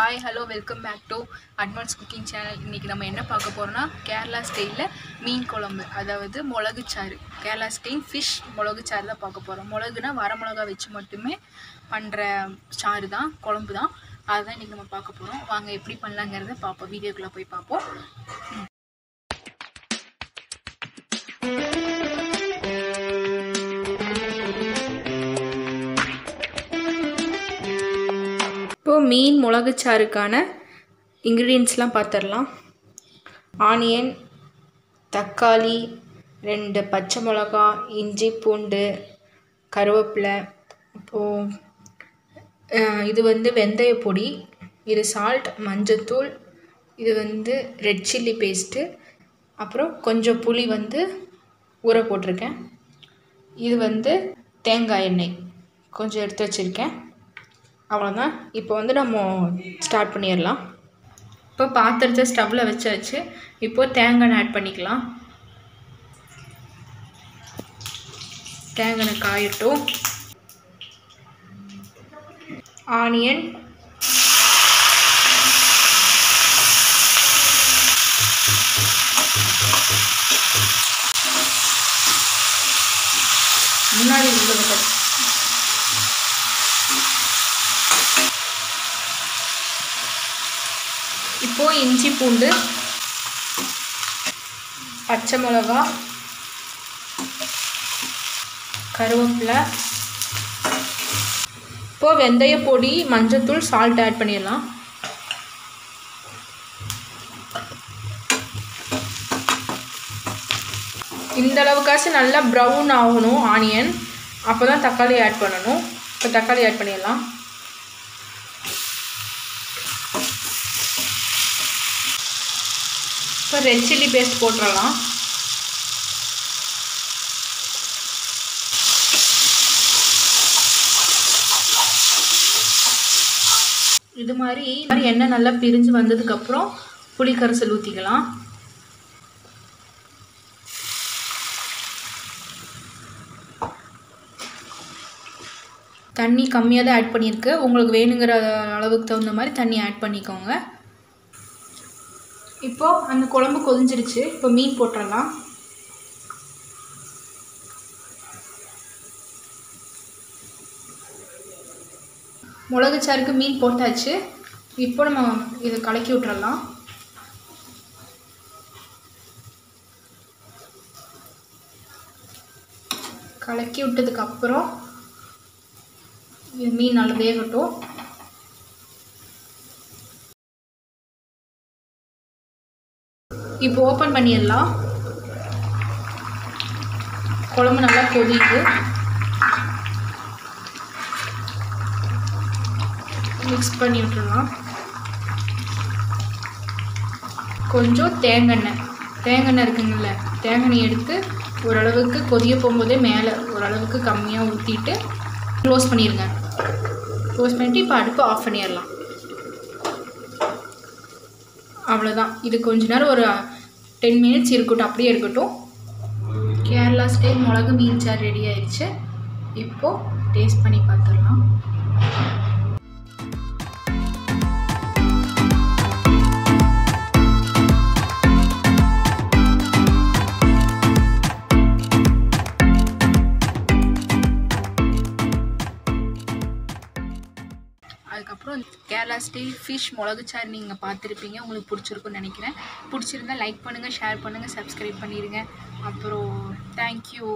Hi hello welcome back to advanced cooking channel. इनकी नाम என்ன பார்க்க போறோம்னா केरला स्टाइल மீன் குழம்பு அதாவது மிளகு சாறு केरला स्टाइल फिश மிளகு சாறு தான் பார்க்க போறோம்। மிளகுனா வர மிளகாய் வச்சு மட்டுமே பண்ற சாறு தான் குழம்பு தான் அத இன்னைக்கு நம்ம பார்க்க போறோம்। வாங்க எப்படி பண்ணலாம்ங்கறத பாப்போம் வீடியோக்குள்ள போய் பாப்போம்। மீன் மிளகு சாறுக்கான இன்கிரிடியன்ட்ஸ்லாம் பார்த்துடலாம்। ஆனியன், தக்காளி, 2 பச்சை மிளகாய், இஞ்சி பூண்டு, கருவேப்பிலை, இது வெந்தய பொடி, இது சால்ட், மஞ்சத்தூள், இது ரெட் சில்லி பேஸ்ட்டு, அப்புறம் கொஞ்சம் புளி ஊற போட்டிருக்கேன்। இது தேங்காய் எண்ணெய் கொஞ்சம் எடுத்து வச்சுருக்கேன்। அவ்வளவுதான்। இப்போ நம்ம ஸ்டார்ட் பண்ணிரலாம்। இப்போ பாத்திரத்தை ஸ்டவ்ல வச்சாச்சு। இப்போ தேங்காய் ஆட் பண்ணிக்கலாம்। தேங்காய் காயட்டும்। ஆனியன், முன்னாடி இருந்தது இப்போ இஞ்சி பூண்டு பச்சை மிளகாய் கருவேப்பிலை இப்போ வெந்தய பொடி மஞ்சத்தூள் சால்ட் ஆட் பண்ணிடலாம்। இந்த அளவுக்காச்சு நல்லா ப்ரௌன் ஆகணும் ஆனியன், அப்போ தான் தக்காளி ஆட் பண்ணணும்। இப்போ தக்காளி ஆட் பண்ணிடலாம்। இப்போ ரெட் சில்லி பேஸ்ட் போட்டுடலாம்। இது மாதிரி எண்ணெய் நல்லா பிரிஞ்சு வந்ததுக்கப்புறம் புளி கரைசல் ஊற்றிக்கலாம்। தண்ணி கம்மியாக தான் ஆட் பண்ணியிருக்கு, உங்களுக்கு வேணுங்கிற அளவுக்கு தகுந்த மாதிரி தண்ணி ஆட் பண்ணிக்கோங்க। இப்போ அந்த குழம்பு கொதிஞ்சிருச்சு, இப்போ மீன் போட்டுடலாம்। மிளகு சாருக்கு மீன் போட்டாச்சு। இப்போ நம்ம இதை கலக்கி விட்டுறலாம்। கலக்கி விட்டதுக்கப்புறம் இது மீன் நல்லா வேகட்டும்। இப்போ ஓப்பன் பண்ணிடலாம்। குழம்பு நல்லா கொதிக்குது। மிக்ஸ் பண்ணி விட்டுடலாம்। கொஞ்சம் தேங்காய் எண்ணெய் இருக்குங்கல்ல, தேங்காய் எடுத்து ஓரளவுக்கு கொதிய போகும்போதே மேலே ஓரளவுக்கு கம்மியாக ஊற்றிட்டு க்ளோஸ் பண்ணிடுங்க। க்ளோஸ் பண்ணிவிட்டு இப்போ அடுப்பு ஆஃப் பண்ணிடலாம்। அவ்வளோதான்। இது கொஞ்ச நேரம் ஒரு 10 minutes இருக்கட்டும், அப்படியே இருக்கட்டும்। கேரளா ஸ்டைல் மிளகு மீன் சாறு ரெடி ஆயிடுச்சு। இப்போது டேஸ்ட் பண்ணி பார்த்துடலாம்। அதுக்கப்புறம் கேரளா ஸ்டைல் ஃபிஷ் மிளகு சாறு நீங்கள் பார்த்துருப்பீங்க, உங்களுக்கு பிடிச்சிருக்குன்னு நினைக்கிறேன்। பிடிச்சிருந்தா லைக் பண்ணுங்கள், ஷேர் பண்ணுங்கள், சப்ஸ்கிரைப் பண்ணிடுங்க। அப்புறம் தேங்க்யூ।